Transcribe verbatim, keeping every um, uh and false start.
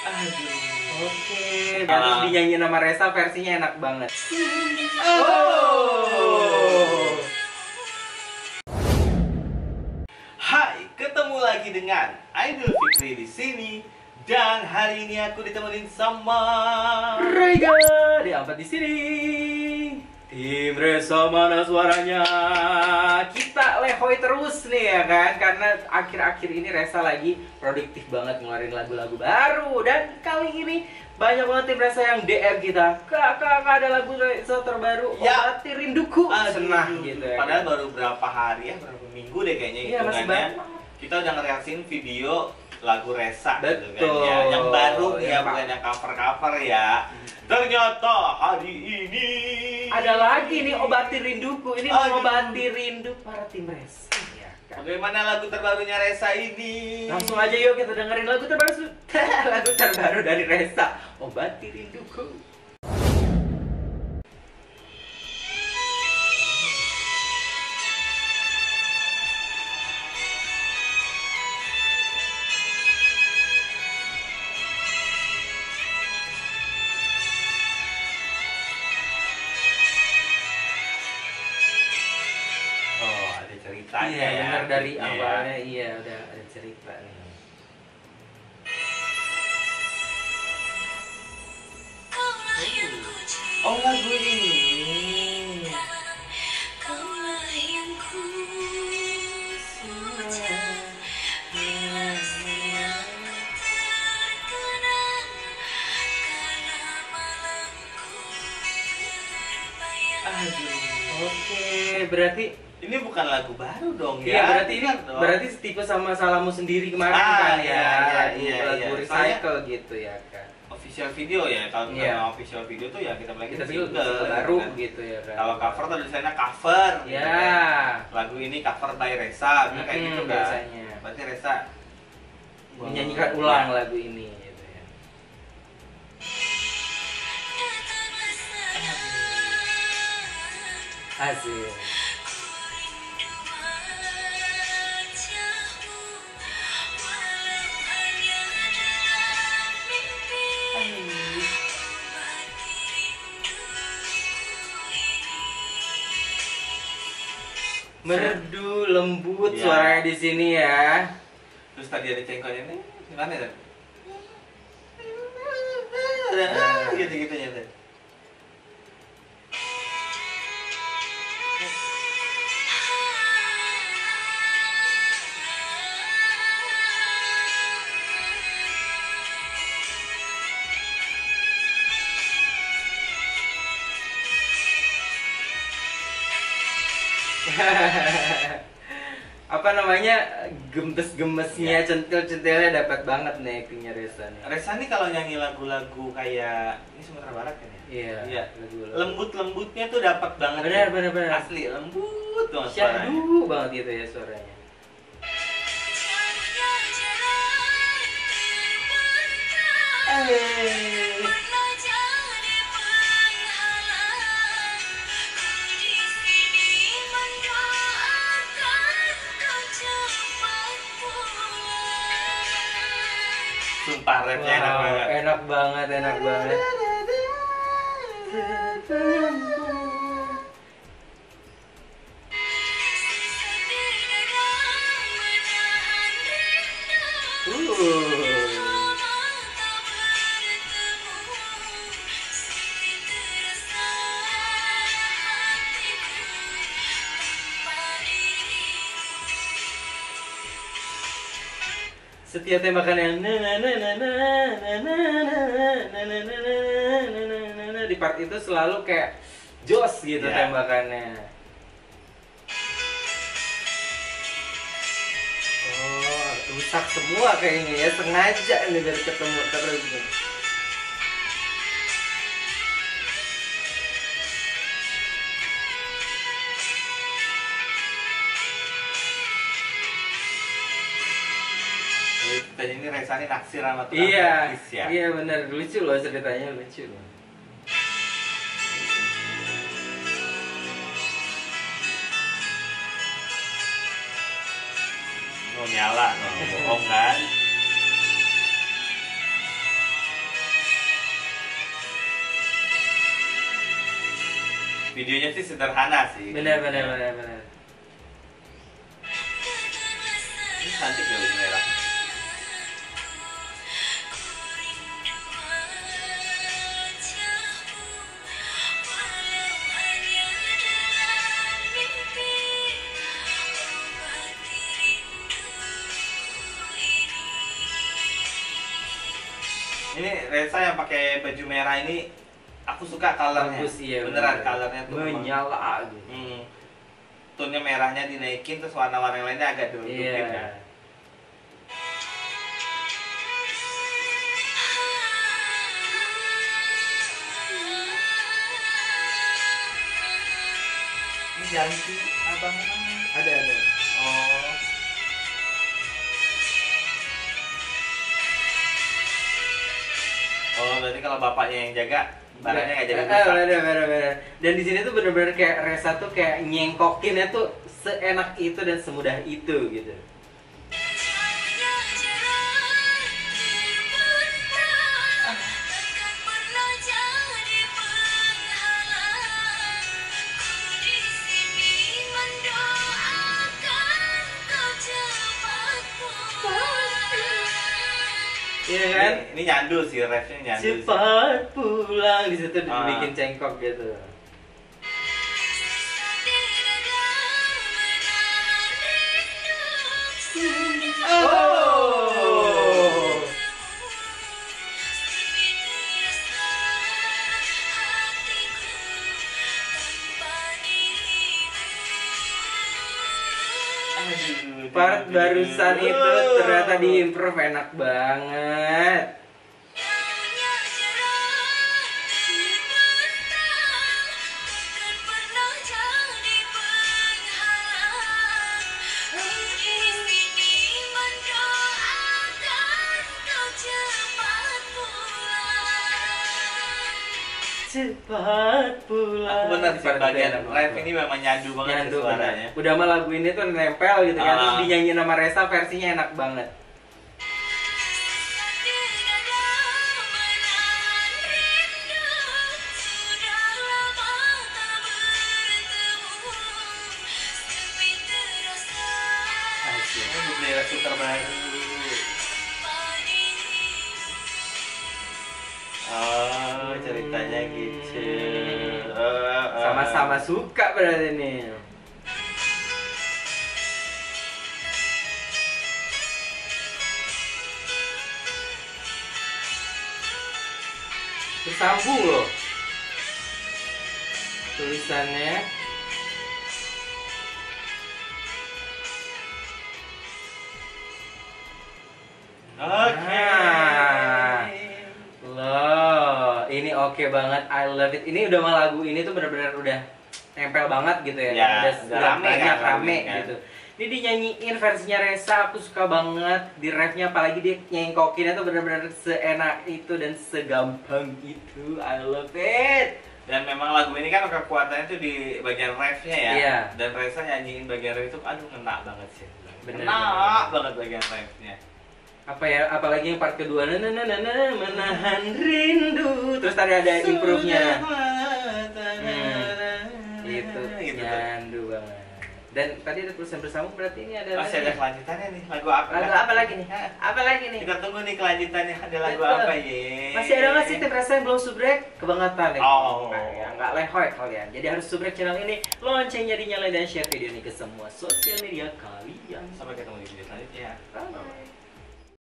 Aduh. Oke. Harus uh. dinyanyi nama Ressa, versinya enak banget. Oh. Hai, ketemu lagi dengan Aidil Fikrie di sini. Dan hari ini aku ditemenin sama Rega. Diambat di sini. Tim Ressa, mana suaranya? Kita lehoi terus nih ya kan, karena akhir-akhir ini Ressa lagi produktif banget ngeluarin lagu-lagu baru. Dan kali ini banyak banget tim Ressa yang D R kita. Kakak ada lagu Ressa terbaru, ya. Obati Rinduku. Senah gitu ya. Padahal kan? Baru berapa hari ya, berapa minggu deh kayaknya ya, hitungannya. Kita udah ngereaksiin video lagu Ressa gitu kan, ya, yang baru ya, ya bukan yang cover-cover ya. Ternyata hari ini ada lagi nih, Obati Rinduku. Ini Aduh. Obati rindu para tim Ressa ya, kan? Bagaimana lagu terbarunya Ressa ini? Langsung aja yuk kita dengerin lagu terbaru lagu terbaru dari Ressa, Obati Rinduku. Tanya, iya benar ya, dari awalnya ya. Iya udah ada cerita nih. Oh lagu ini. Aduh. Oke, berarti ini bukan lagu baru dong ya? Iya berarti ini dong. Berarti setipe sama Salahmu Sendiri kemarin ah, kan ya, ya, ya, lagu, iya, lagu iya. Recycle soalnya, gitu ya kan. Official video ya, kalau yeah. Nama official video tuh ya kita bilang kita single baru kan? Gitu ya kan. Kalau cover tuh tulisannya cover. Ya. Yeah. Gitu, kan? Lagu ini cover by Ressa, hmm, kayak gitu kan. Biasanya. Berarti Ressa menyanyikan wow. ulang ya. Lagu ini. Gitu ya. Asik. Merdu lembut ya. Suaranya di sini ya. Terus tadi ada cengkoknya nih, gimana ya? Nah, gitu-gitu ya. Apa namanya, gemes-gemesnya, centil-centilnya dapat banget nih actingnya Ressa nih. Ressa nih kalau nyanyi lagu-lagu kayak ini Sumatera Barat kan ya? Iya. Iya. Lembut-lembutnya tuh dapat banget. Benar, benar, benar. Asli lembut banget suaranya. Syahdu banget gitu ya suaranya. Hey. Sumpah rapnya wow, enak banget. Enak banget, enak banget. Uh. Setiap tembakan yang di part itu selalu kayak jos gitu yeah. Tembakannya. Oh, rusak semua kayaknya ya, sengaja ini biar ketemu terus. Ceritanya ini Ressa ini naksir sama tukang iya, artis ya? Iya bener, lucu loh ceritanya, lucu loh. Oh nyala, bohong kan? videonya sih sederhana sih. Bener bener bener bener. Ini cantik ya baju merah. Ini Ressa yang pakai baju merah ini aku suka colornya. Bagus, iya, beneran colornya tuh menyala gitu. Hmm. Tonnya merahnya dinaikin terus warna-warna lainnya agak diutupin, yeah, kan. Ini janji abangnya ada ada. Oh. Oh, berarti kalau bapaknya yang jaga, barangnya nggak jadi rusak. Bener-bener. Dan di sini tuh bener-bener kayak Ressa tuh kayak nyengkokinnya tuh seenak itu dan semudah itu gitu. Iya kan? Ini, ini nyandu sih, refnya nyandu. Cepat pulang di situ ah. Dibikin cengkok gitu. Oh. Part barusan itu ternyata diimprove enak banget. Cepat pulang. Aku bener sih bagian live ini memang nyandu banget nyandu, suaranya. Udah mah lagu ini tuh nempel gitu uh. kan. Terus dinyanyiin sama Ressa versinya enak banget. Asyik, aku terbaru. Oh. Ceritanya gitu. Sama-sama suka berarti nih. Tersambung loh. Tulisannya oke. Okay. Ini oke okay banget, I love it. Ini udah malah lagu ini tuh benar-benar udah nempel banget gitu ya, ya udah, udah rame, banyak kan, rame kan. Gitu. Ini dinyanyiin versinya Ressa, aku suka banget di refnya, apalagi dia nyengkokinnya tuh benar-benar seenak itu dan segampang itu, I love it. Dan memang lagu ini kan kekuatannya tuh di bagian refnya ya, iya. Dan Ressa nyanyiin bagian ref itu, aduh ngena banget sih, ngena banget bagian refnya. Apa ya, apalagi yang part kedua nananana menahan rindu terus tadi ada improve-nya hmm, gitu gitu nyandu banget. Dan tadi ada tulisan bersambung berarti ini ada masih ada kelanjutannya nih, lagu apa lagu apa lagi nih apa lagi nih kita tunggu nih kelanjutannya ada lagu apa ya. Masih ada nggak sih tim Ressa yang belum subrek kebangetan nih? Oh ya nggak lehoy kalian, jadi harus subrek channel ini, loncengnya dinyalain dan share video ini ke semua sosial media kalian. Sampai ketemu di video selanjutnya. Bye.